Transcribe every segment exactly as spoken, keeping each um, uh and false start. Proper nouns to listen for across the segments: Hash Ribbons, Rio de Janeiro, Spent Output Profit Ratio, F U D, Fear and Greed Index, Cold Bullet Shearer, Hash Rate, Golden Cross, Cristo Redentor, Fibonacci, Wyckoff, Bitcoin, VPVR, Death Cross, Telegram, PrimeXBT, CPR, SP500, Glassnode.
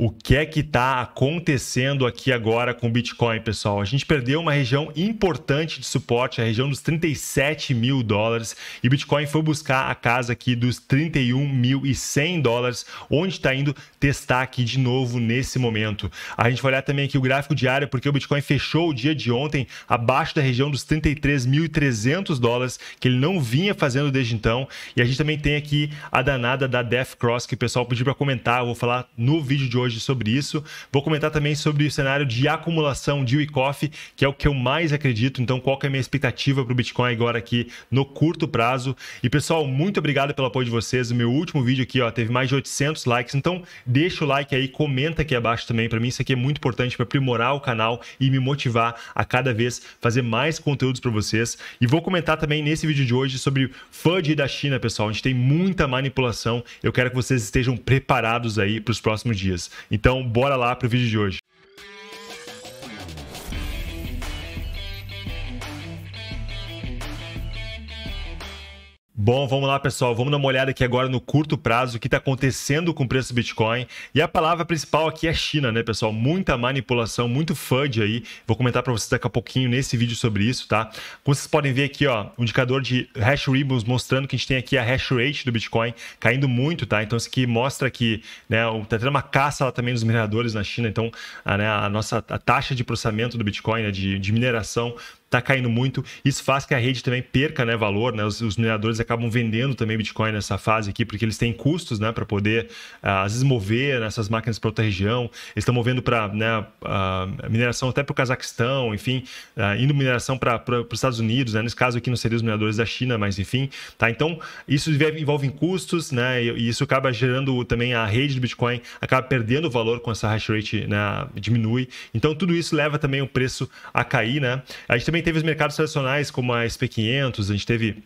O que é que está acontecendo aqui agora com o Bitcoin, pessoal? A gente perdeu uma região importante de suporte, a região dos trinta e sete mil dólares, e Bitcoin foi buscar a casa aqui dos trinta e um mil e cem dólares, onde está indo testar aqui de novo nesse momento. A gente vai olhar também aqui o gráfico diário, porque o Bitcoin fechou o dia de ontem abaixo da região dos trinta e três mil e trezentos dólares, que ele não vinha fazendo desde então. E a gente também tem aqui a danada da Death Cross, que o pessoal pediu para comentar, eu vou falar no vídeo de hoje sobre isso. Vou comentar também sobre o cenário de acumulação de Wyckoff, que é o que eu mais acredito. Então, qual que é a minha expectativa para o Bitcoin agora aqui no curto prazo? E, pessoal, muito obrigado pelo apoio de vocês. O meu último vídeo aqui, ó, teve mais de oitocentos likes. Então, deixa o like aí, comenta aqui abaixo também. Para mim, isso aqui é muito importante para aprimorar o canal e me motivar a cada vez fazer mais conteúdos para vocês. E vou comentar também nesse vídeo de hoje sobre F U D da China, pessoal. A gente tem muita manipulação. Eu quero que vocês estejam preparados aí para os próximos dias. Então, bora lá para o vídeo de hoje. Bom, vamos lá, pessoal. Vamos dar uma olhada aqui agora no curto prazo, o que está acontecendo com o preço do Bitcoin. E a palavra principal aqui é China, né, pessoal? Muita manipulação, muito F U D aí. Vou comentar para vocês daqui a pouquinho nesse vídeo sobre isso, tá? Como vocês podem ver aqui, ó, o indicador de Hash Ribbons mostrando que a gente tem aqui a Hash Rate do Bitcoin caindo muito, tá? Então, isso aqui mostra que, né, tá tendo uma caça lá também dos mineradores na China. Então, a, né, a nossa a taxa de processamento do Bitcoin, né, de, de mineração, tá caindo muito. Isso faz que a rede também perca, né, valor, né? Os, os mineradores acabam vendendo também Bitcoin nessa fase aqui, porque eles têm custos, né, para poder, às vezes, mover essas máquinas para outra região. Eles estão movendo para, né, mineração até para o Cazaquistão, enfim, indo mineração para os Estados Unidos, né? Nesse caso aqui não seriam os mineradores da China, mas enfim, tá? Então, isso envolve custos, né? E isso acaba gerando também a rede do Bitcoin, acaba perdendo valor com essa hash rate, né, diminui. Então, tudo isso leva também o preço a cair, né? A gente também teve os mercados tradicionais como a S P quinhentos, a gente teve,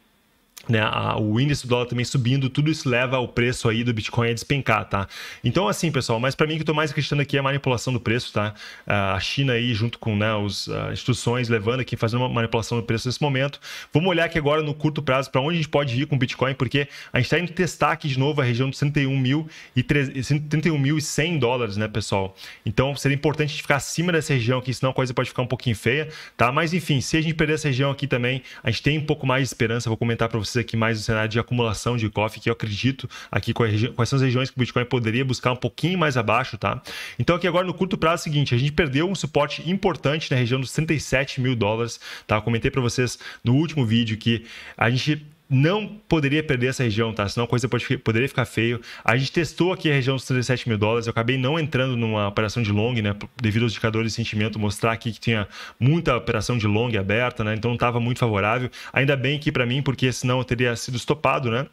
né, a, o índice do dólar também subindo, tudo isso leva ao preço aí do Bitcoin a despencar, tá? Então, assim, pessoal, mas para mim, o que eu tô mais acreditando aqui é a manipulação do preço, tá? A China aí, junto com, né, as instituições levando aqui, fazendo uma manipulação do preço nesse momento. Vamos olhar aqui agora no curto prazo para onde a gente pode ir com o Bitcoin, porque a gente tá indo testar aqui de novo a região dos trinta e um mil e cem dólares, né, pessoal? Então, seria importante a gente ficar acima dessa região aqui, senão a coisa pode ficar um pouquinho feia, tá? Mas, enfim, se a gente perder essa região aqui também, a gente tem um pouco mais de esperança. Vou comentar para vocês aqui mais o cenário de acumulação de Wyckoff, que eu acredito aqui quais são as regiões que o Bitcoin poderia buscar um pouquinho mais abaixo, tá? Então, aqui agora no curto prazo é o seguinte, a gente perdeu um suporte importante na região dos trinta e sete mil dólares, tá? Eu comentei para vocês no último vídeo que a gente não poderia perder essa região, tá? Senão a coisa pode, poderia ficar feio. A gente testou aqui a região dos trinta e sete mil dólares. Eu acabei não entrando numa operação de long, né? Devido aos indicadores de sentimento mostrar aqui que tinha muita operação de long aberta, né? Então não estava muito favorável. Ainda bem aqui para mim, porque senão eu teria sido estopado, né?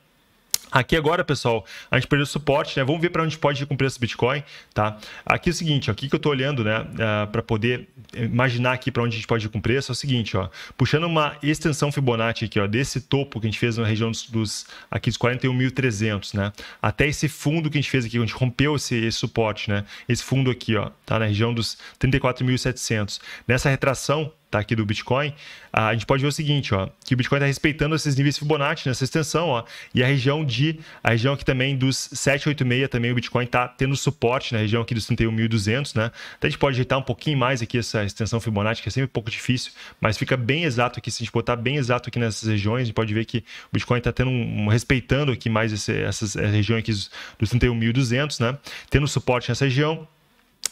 Aqui agora, pessoal, a gente perdeu o suporte, né? Vamos ver para onde pode ir com o preço do Bitcoin, tá? Aqui é o seguinte, ó, aqui que eu estou olhando, né, uh, para poder imaginar aqui para onde a gente pode ir com o preço, é o seguinte, ó, puxando uma extensão Fibonacci aqui, ó, desse topo que a gente fez na região dos, dos aqui dos quarenta e um mil e trezentos, né, até esse fundo que a gente fez aqui, a gente rompeu esse, esse suporte, né, esse fundo aqui, ó, tá na região dos trinta e quatro mil e setecentos. Nessa retração, tá, aqui do Bitcoin, a gente pode ver o seguinte, ó, que o Bitcoin está respeitando esses níveis Fibonacci nessa extensão, ó, e a região de, a região aqui também dos sete oitenta e seis, também o Bitcoin está tendo suporte na região aqui dos trinta e um mil e duzentos, né? Até a gente pode ajeitar um pouquinho mais aqui essa extensão Fibonacci, que é sempre um pouco difícil, mas fica bem exato aqui, se a gente botar bem exato aqui nessas regiões, a gente pode ver que o Bitcoin está tendo um, um, respeitando aqui mais esse, essas regiões aqui dos, dos trinta e um mil e duzentos, né? Tendo suporte nessa região.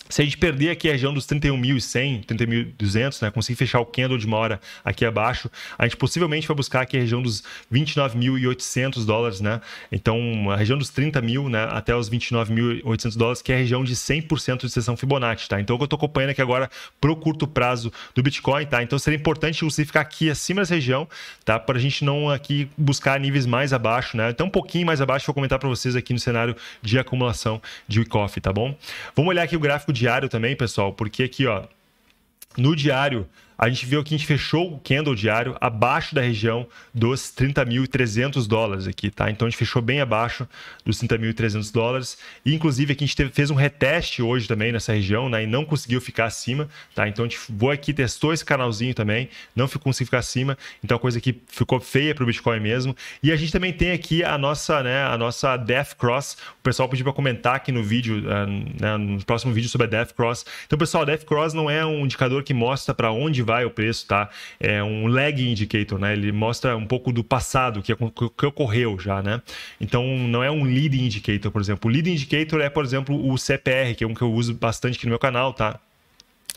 Se a gente perder aqui a região dos trinta e um mil e cem, trinta e um mil e duzentos, né, conseguir fechar o candle de uma hora aqui abaixo, a gente possivelmente vai buscar aqui a região dos vinte e nove mil e oitocentos dólares, né? Então, a região dos trinta mil, né, até os vinte e nove mil e oitocentos dólares, que é a região de cem por cento de sessão Fibonacci, tá? Então, o que eu estou acompanhando aqui agora pro curto prazo do Bitcoin, tá? Então, seria importante você ficar aqui acima dessa região, tá? Para a gente não aqui buscar níveis mais abaixo, né? Então, um pouquinho mais abaixo, vou comentar para vocês aqui no cenário de acumulação de Wyckoff, tá bom? Vamos olhar aqui o gráfico diário também, pessoal, porque aqui, ó, no diário, A gente viu aqui, a gente fechou o candle diário abaixo da região dos trinta mil e trezentos dólares aqui, tá? Então a gente fechou bem abaixo dos trinta mil e trezentos dólares. E inclusive aqui a gente teve, fez um reteste hoje também nessa região, né? E não conseguiu ficar acima, tá? Então a gente foi aqui, testou esse canalzinho também, não conseguiu ficar acima. Então a coisa aqui ficou feia para o Bitcoin mesmo. E a gente também tem aqui a nossa, né, a nossa Death Cross. O pessoal pediu para comentar aqui no vídeo, né, no próximo vídeo sobre a Death Cross. Então, pessoal, a Death Cross não é um indicador que mostra para onde vai o preço, tá? É um lag indicator, né? Ele mostra um pouco do passado, que, que ocorreu já, né? Então, não é um lead indicator, por exemplo. O lead indicator é, por exemplo, o C P R, que é um que eu uso bastante aqui no meu canal, tá?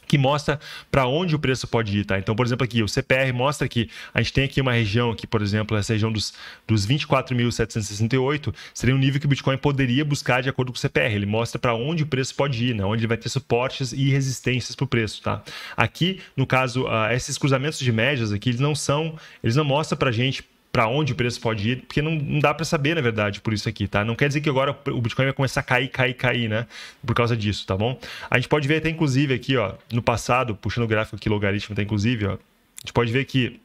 Que mostra para onde o preço pode ir, tá? Então, por exemplo, aqui o C P R mostra que a gente tem aqui uma região aqui, por exemplo, essa região dos, dos vinte e quatro mil setecentos e sessenta e oito, seria um nível que o Bitcoin poderia buscar de acordo com o C P R. Ele mostra para onde o preço pode ir, né? Onde ele vai ter suportes e resistências para o preço, tá? Aqui, no caso, uh, esses cruzamentos de médias aqui, eles não são, eles não mostram para a gente para onde o preço pode ir, porque não, não dá para saber, na verdade, por isso aqui, tá? Não quer dizer que agora o Bitcoin vai começar a cair, cair, cair, né? Por causa disso, tá bom? A gente pode ver até, inclusive, aqui, ó, no passado, puxando o gráfico aqui, logaritmo, tá, inclusive, ó, a gente pode ver que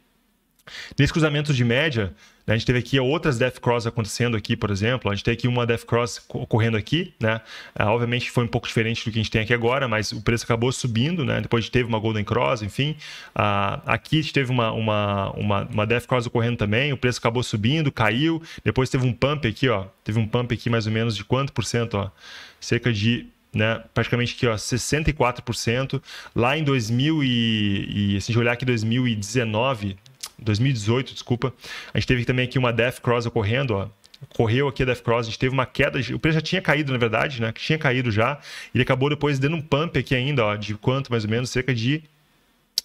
nesse cruzamento de média, né, a gente teve aqui outras Death Cross acontecendo aqui, por exemplo. A gente tem aqui uma Death Cross ocorrendo aqui, né? Ah, obviamente foi um pouco diferente do que a gente tem aqui agora, mas o preço acabou subindo, né? Depois a gente teve uma Golden Cross, enfim. Ah, aqui a gente teve uma, uma, uma, uma Death Cross ocorrendo também, o preço acabou subindo, caiu. Depois teve um pump aqui, ó. Teve um pump aqui mais ou menos de quanto por cento, ó? Cerca de... né, praticamente aqui, ó, sessenta e quatro por cento. Lá em dois mil e... e se a gente olhar aqui dois mil e dezenove... dois mil e dezoito, desculpa, a gente teve também aqui uma Death Cross ocorrendo, ó. Correu aqui a Death Cross, a gente teve uma queda, o preço já tinha caído, na verdade, né, que tinha caído já, ele acabou depois dando um pump aqui ainda, ó, de quanto mais ou menos, cerca de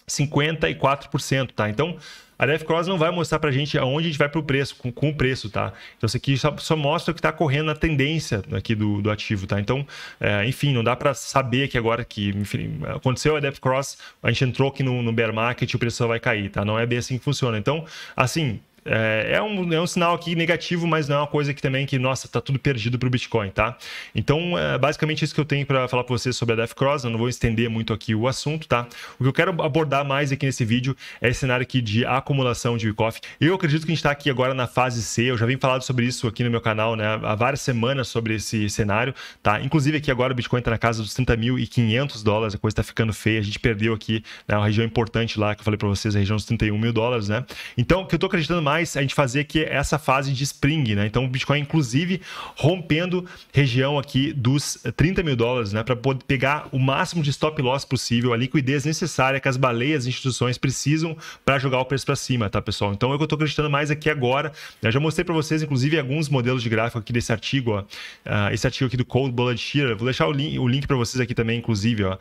cinquenta e quatro por cento, tá? Então, a Death Cross não vai mostrar pra gente aonde a gente vai pro preço, com, com o preço, tá? Então, isso aqui só, só mostra o que tá correndo na tendência aqui do, do ativo, tá? Então, é, enfim, não dá pra saber que agora que enfim, aconteceu a Death Cross, a gente entrou aqui no, no bear market e o preço só vai cair, tá? Não é bem assim que funciona. Então, assim... É um, é um sinal aqui negativo, mas não é uma coisa que também que, nossa, tá tudo perdido para o Bitcoin, tá? Então, é basicamente isso que eu tenho para falar para vocês sobre a Death Cross. Eu não vou estender muito aqui o assunto, tá? O que eu quero abordar mais aqui nesse vídeo é esse cenário aqui de acumulação de Wyckoff. Eu acredito que a gente tá aqui agora na fase C. Eu já vim falado sobre isso aqui no meu canal, né? Há várias semanas sobre esse cenário, tá? Inclusive aqui agora o Bitcoin tá na casa dos trinta mil e quinhentos dólares. A coisa tá ficando feia. A gente perdeu aqui, né, uma região importante lá que eu falei para vocês, a região dos trinta e um mil dólares, né? Então, o que eu tô acreditando mais mais a gente fazer aqui essa fase de spring, né? Então o Bitcoin inclusive rompendo região aqui dos trinta mil dólares, né? Para poder pegar o máximo de stop loss possível, a liquidez necessária que as baleias e instituições precisam para jogar o preço para cima, tá, pessoal? Então é o que eu estou acreditando mais aqui agora. Eu já mostrei para vocês inclusive alguns modelos de gráfico aqui desse artigo, ó. Uh, esse artigo aqui do Cold Bullet Shearer. Vou deixar o, li o link para vocês aqui também, inclusive, ó.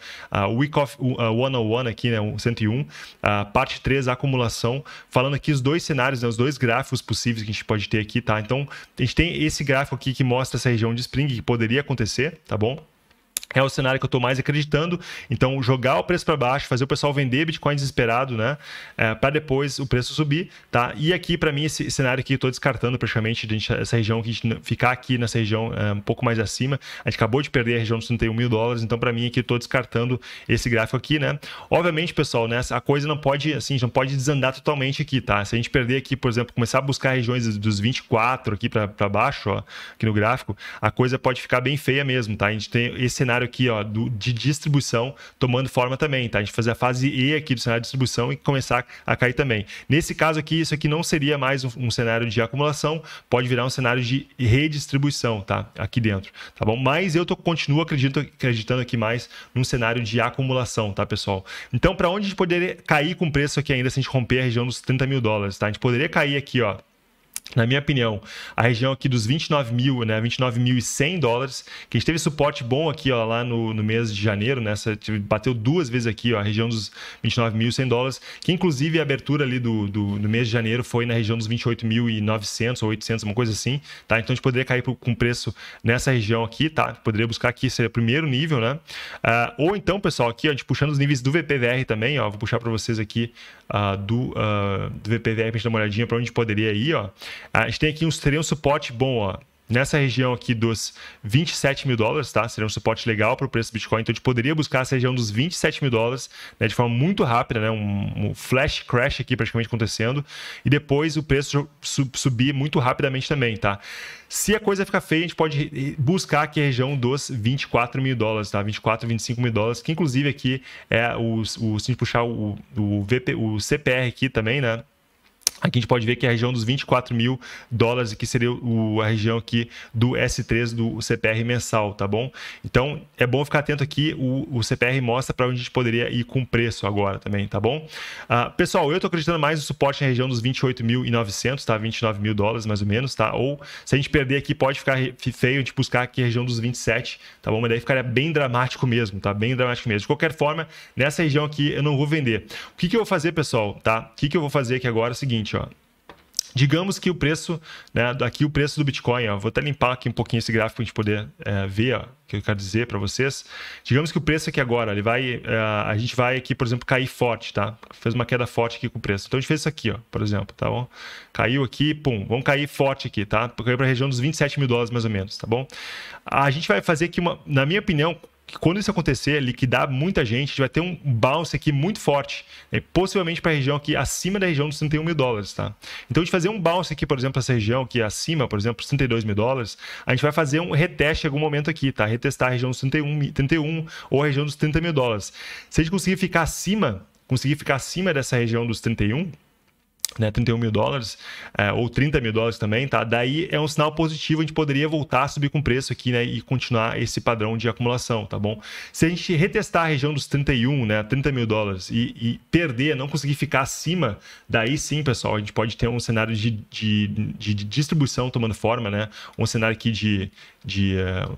Uh, Wyckoff cento e um aqui, né? cento e um, uh, parte três, a acumulação, falando aqui os dois cenários, né? Os dois gráficos possíveis que a gente pode ter aqui, tá? Então, a gente tem esse gráfico aqui que mostra essa região de spring que poderia acontecer, tá bom? É o cenário que eu estou mais acreditando. Então, jogar o preço para baixo, fazer o pessoal vender Bitcoin desesperado, né? É, para depois o preço subir, tá? E aqui, para mim, esse cenário aqui eu estou descartando praticamente de gente, essa região, que a gente ficar aqui nessa região é, um pouco mais acima. A gente acabou de perder a região dos trinta e um mil dólares, então, para mim, aqui eu estou descartando esse gráfico aqui, né? Obviamente, pessoal, né? A coisa não pode, assim, não pode desandar totalmente aqui, tá? Se a gente perder aqui, por exemplo, começar a buscar regiões dos vinte e quatro aqui para baixo, ó, aqui no gráfico, a coisa pode ficar bem feia mesmo, tá? A gente tem esse cenário aqui, ó, do, de distribuição tomando forma também, tá? A gente fazer a fase E aqui do cenário de distribuição e começar a cair também. Nesse caso aqui, isso aqui não seria mais um, um cenário de acumulação, pode virar um cenário de redistribuição, tá? Aqui dentro, tá bom? Mas eu tô, continuo acredito, acreditando aqui mais num cenário de acumulação, tá, pessoal? Então, para onde a gente poderia cair com preço aqui ainda se a gente romper a região dos trinta mil dólares, tá? A gente poderia cair aqui, ó, na minha opinião, a região aqui dos vinte e nove mil, né, vinte e nove mil e cem dólares, que a gente teve suporte bom aqui, ó, lá no, no mês de janeiro, né, essa, bateu duas vezes aqui, ó, a região dos vinte e nove mil e cem dólares, que inclusive a abertura ali do, do, do mês de janeiro foi na região dos vinte e oito mil e novecentos ou oitocentos, uma coisa assim, tá? Então a gente poderia cair pro, com preço nessa região aqui, tá? Poderia buscar aqui, seria o primeiro nível, né? Uh, ou então, pessoal, aqui, ó, a gente puxando os níveis do V P V R também, ó, vou puxar para vocês aqui uh, do, uh, do V P V R para a gente dar uma olhadinha para onde a gente poderia ir, ó. A gente tem aqui uns, teria um suporte bom, ó, nessa região aqui dos vinte e sete mil dólares, tá? Seria um suporte legal para o preço do Bitcoin. Então, a gente poderia buscar essa região dos vinte e sete mil dólares, né, de forma muito rápida, né? Um, um flash crash aqui praticamente acontecendo. E depois o preço sub, subir muito rapidamente também, tá? Se a coisa ficar feia, a gente pode buscar aqui a região dos vinte e quatro mil dólares, tá? vinte e quatro, vinte e cinco mil dólares, que inclusive aqui é o, o, se a gente puxar o, o, V P, o C P R aqui também, né? Aqui a gente pode ver que a região dos vinte e quatro mil dólares aqui seria o, a região aqui do S três do C P R mensal, tá bom? Então, é bom ficar atento aqui, o, o C P R mostra para onde a gente poderia ir com preço agora também, tá bom? Uh, pessoal, eu tô acreditando mais no suporte na região dos vinte e oito mil e novecentos, tá? vinte e nove mil dólares mais ou menos, tá? Ou se a gente perder aqui, pode ficar feio a gente buscar aqui a região dos vinte e sete, tá bom? Mas daí ficaria bem dramático mesmo, tá? Bem dramático mesmo. De qualquer forma, nessa região aqui eu não vou vender. O que que eu vou fazer, pessoal, tá? O que que eu vou fazer aqui agora é o seguinte, ó. Digamos que o preço, né, aqui o preço do Bitcoin, ó, vou até limpar aqui um pouquinho esse gráfico para a gente poder é, ver, ó, que eu quero dizer para vocês. Digamos que o preço aqui agora, ele vai, é, a gente vai aqui, por exemplo, cair forte, tá? Fez uma queda forte aqui com o preço. Então a gente fez isso aqui, ó, por exemplo, tá bom? Caiu aqui, pum, vamos cair forte aqui, tá? Caiu para a região dos vinte e sete mil dólares mais ou menos, tá bom? A gente vai fazer aqui uma, na minha opinião, quando isso acontecer, liquidar muita gente, a gente vai ter um bounce aqui muito forte, né? Possivelmente para a região aqui acima da região dos trinta e um mil dólares, tá? Então, a gente fazer um bounce aqui, por exemplo, essa região aqui acima, por exemplo, trinta e dois mil dólares, a gente vai fazer um reteste em algum momento aqui, tá? Retestar a região dos trinta e um, trinta e um ou a região dos trinta mil dólares. Se a gente conseguir ficar acima, conseguir ficar acima dessa região dos trinta e um, né, trinta e um mil dólares, é, ou trinta mil dólares também, tá? Daí é um sinal positivo, a gente poderia voltar a subir com preço aqui, né, e continuar esse padrão de acumulação, tá bom? Se a gente retestar a região dos trinta e um, né, trinta mil dólares e, e perder, não conseguir ficar acima, daí sim, pessoal, a gente pode ter um cenário de, de, de, de distribuição tomando forma, né? Um cenário aqui de... de uh...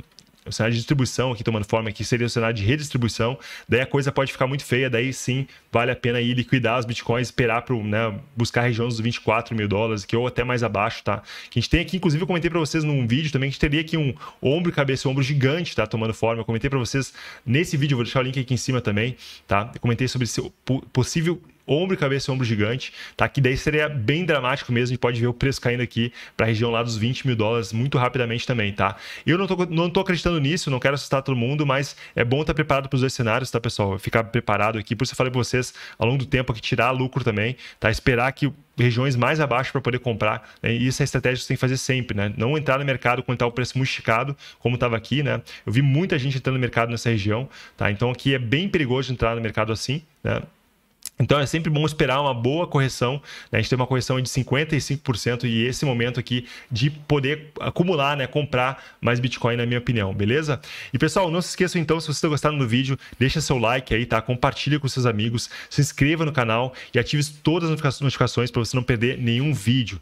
o cenário de distribuição aqui tomando forma, que seria o cenário de redistribuição, daí a coisa pode ficar muito feia, daí sim vale a pena ir liquidar os bitcoins, esperar para, né, buscar a região dos vinte e quatro mil dólares, que ou até mais abaixo, tá? Que a gente tem aqui, inclusive eu comentei para vocês num vídeo também, que a gente teria aqui um ombro, cabeça e ombro gigante, tá? Tomando forma, eu comentei para vocês nesse vídeo, vou deixar o link aqui em cima também, tá? Eu comentei sobre esse possível ombro, cabeça, ombro gigante, tá? Que daí seria bem dramático mesmo, a gente pode ver o preço caindo aqui para a região lá dos vinte mil dólares muito rapidamente também, tá? Eu não tô, não tô acreditando nisso, não quero assustar todo mundo, mas é bom estar preparado para os dois cenários, tá, pessoal? Ficar preparado aqui, por isso eu falei para vocês ao longo do tempo aqui, tirar lucro também, tá? Esperar que regiões mais abaixo para poder comprar, né? E isso é a estratégia que você tem que fazer sempre, né? Não entrar no mercado quando está o preço muito esticado, como estava aqui, né? Eu vi muita gente entrando no mercado nessa região, tá? Então aqui é bem perigoso entrar no mercado assim, né? Então, é sempre bom esperar uma boa correção, né? A gente tem uma correção de cinquenta e cinco por cento e esse momento aqui de poder acumular, né? Comprar mais Bitcoin, na minha opinião, beleza? E, pessoal, não se esqueçam, então, se vocês estão gostando do vídeo, deixa seu like aí, tá? Compartilha com seus amigos, se inscreva no canal e ative todas as notificações para você não perder nenhum vídeo.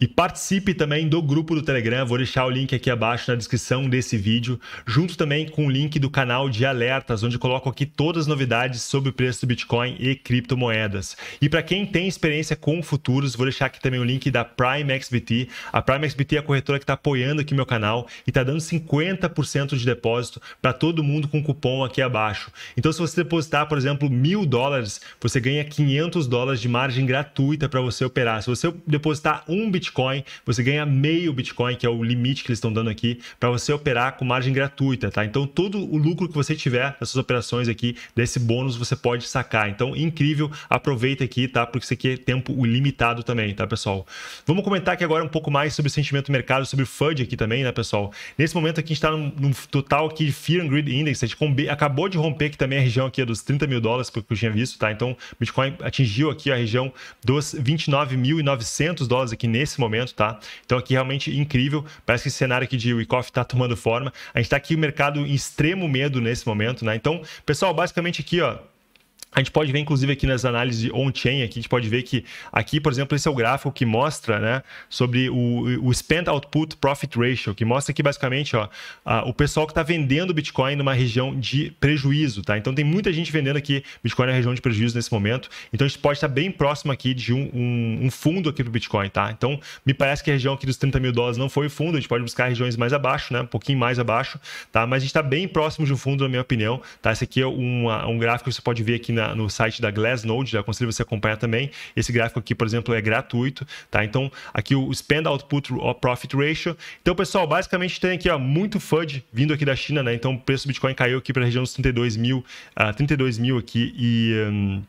E participe também do grupo do Telegram, vou deixar o link aqui abaixo na descrição desse vídeo, junto também com o link do canal de alertas, onde eu coloco aqui todas as novidades sobre o preço do Bitcoin e criptomoedas. E para quem tem experiência com futuros, vou deixar aqui também o link da PrimeXBT. A PrimeXBT é a corretora que está apoiando aqui meu canal e está dando cinquenta por cento de depósito para todo mundo com cupom aqui abaixo. Então, se você depositar, por exemplo, mil dólares, você ganha quinhentos dólares de margem gratuita para você operar. Se você depositar um Bitcoin, Bitcoin, você ganha meio Bitcoin, que é o limite que eles estão dando aqui, para você operar com margem gratuita, tá? Então, todo o lucro que você tiver das suas operações aqui, desse bônus, você pode sacar. Então, incrível, aproveita aqui, tá? Porque isso aqui é tempo ilimitado também, tá, pessoal? Vamos comentar aqui agora um pouco mais sobre o sentimento do mercado, sobre o F U D aqui também, né, pessoal? Nesse momento aqui, a gente está num, num total aqui de Fear and Greed Index, a gente acabou de romper aqui também a região aqui dos trinta mil dólares, porque eu tinha visto, tá? Então, Bitcoin atingiu aqui a região dos vinte e nove mil e novecentos dólares aqui nesse momento, tá? Então aqui realmente incrível, parece que esse cenário aqui de Wyckoff tá tomando forma, a gente tá aqui no mercado em extremo medo nesse momento, né? Então, pessoal, basicamente aqui, ó, a gente pode ver, inclusive, aqui nas análises de on-chain, aqui a gente pode ver que aqui, por exemplo, esse é o gráfico que mostra, né, sobre o, o Spent Output Profit Ratio, que mostra aqui, basicamente, ó, a, o pessoal que está vendendo Bitcoin numa região de prejuízo, tá? Então, tem muita gente vendendo aqui Bitcoin na região de prejuízo nesse momento, então a gente pode estar bem próximo aqui de um, um, um fundo aqui do Bitcoin, tá? Então, me parece que a região aqui dos trinta mil dólares não foi o fundo, a gente pode buscar regiões mais abaixo, né, um pouquinho mais abaixo, tá? Mas a gente está bem próximo de um fundo, na minha opinião, tá? Esse aqui é uma, um gráfico que você pode ver aqui na na, no site da Glassnode, já aconselho você acompanhar também. Esse gráfico aqui, por exemplo, é gratuito, tá? Então, aqui o Spent Output Profit Ratio. Então, pessoal, basicamente tem aqui, ó, muito FUD vindo aqui da China, né? Então, o preço do Bitcoin caiu aqui para a região dos trinta e dois mil, uh, trinta e dois mil aqui e... Um...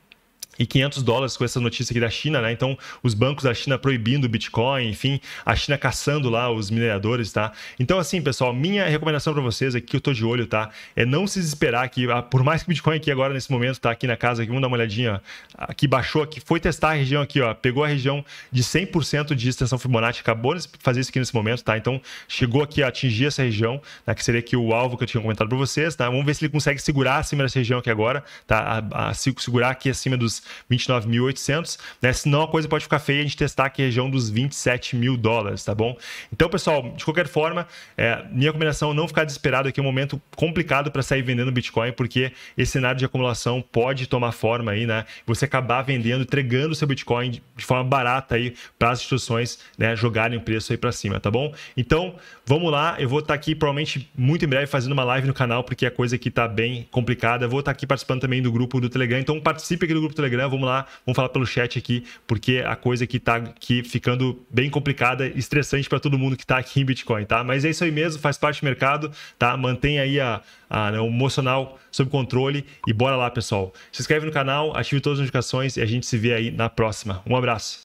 e quinhentos dólares com essa notícia aqui da China, né? Então, os bancos da China proibindo o Bitcoin, enfim, a China caçando lá os mineradores, tá? Então, assim, pessoal, minha recomendação para vocês aqui, que eu tô de olho, tá? É não se desesperar aqui, por mais que o Bitcoin aqui agora, nesse momento, tá aqui na casa, aqui, vamos dar uma olhadinha, aqui baixou, aqui foi testar a região aqui, ó, pegou a região de cem por cento de extensão Fibonacci, acabou de fazer isso aqui nesse momento, tá? Então, chegou aqui a atingir essa região, né? Que seria aqui o alvo que eu tinha comentado para vocês, tá? Vamos ver se ele consegue segurar acima dessa região aqui agora, tá? A, a, segurar aqui acima dos vinte e nove mil e oitocentos, né? Senão a coisa pode ficar feia, a gente testar aqui a região dos vinte e sete mil dólares, tá bom? Então, pessoal, de qualquer forma, é, minha recomendação é não ficar desesperado, aqui é um momento complicado para sair vendendo Bitcoin, porque esse cenário de acumulação pode tomar forma aí, né? Você acabar vendendo, entregando seu Bitcoin de forma barata aí para as instituições, né, jogarem o preço aí para cima, tá bom? Então, vamos lá, eu vou estar aqui provavelmente muito em breve fazendo uma live no canal, porque a coisa aqui tá bem complicada. Eu vou estar aqui participando também do grupo do Telegram, então participe aqui do grupo do Telegram. Vamos lá, vamos falar pelo chat aqui, porque a coisa aqui tá aqui ficando bem complicada, estressante para todo mundo que tá aqui em Bitcoin, tá? Mas é isso aí mesmo, faz parte do mercado, tá? Mantenha aí a, a, o emocional sob controle e bora lá, pessoal. Se inscreve no canal, ative todas as notificações e a gente se vê aí na próxima. Um abraço.